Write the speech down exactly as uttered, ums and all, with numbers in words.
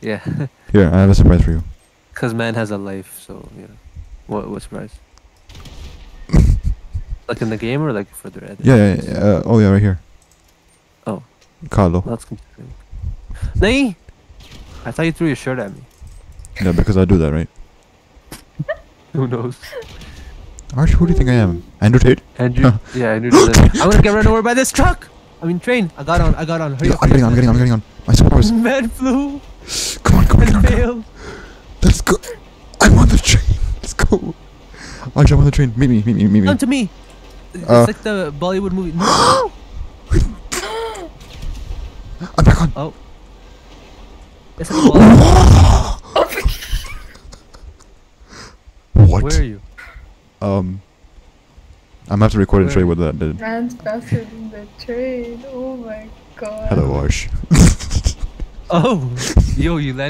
Yeah. Here, I have a surprise for you. Because man has a life, so, you know. What, what surprise? Like in the game or like further at the Yeah, yeah, yeah. Uh, oh, yeah, right here. Oh. Carlo. That's confusing. Nay! I thought you threw your shirt at me. Yeah, because I do that, right? Who knows? Arch, who do you think I am? Andrew Tate? Andrew, yeah, Andrew Tate. I'm gonna get run over by this truck! I mean, train! I got on, I got on. Hurry yeah, up. I'm getting on, I'm getting on, I'm getting on. My surprise. Man flew! Come on, come on, come on, come on. Let's go! I'm on the train! Let's go! Arch, I'm on the train. Meet me, meet me, meet me. Come to me! It's uh, like the Bollywood movie. No. I'm back on! Oh. It's like Bollywood. What? Where are you? Um, I'm gonna have to record a trade with that, dude. Man's faster than the train. Oh my god. Hello, Arsh. Oh, yo, you landed.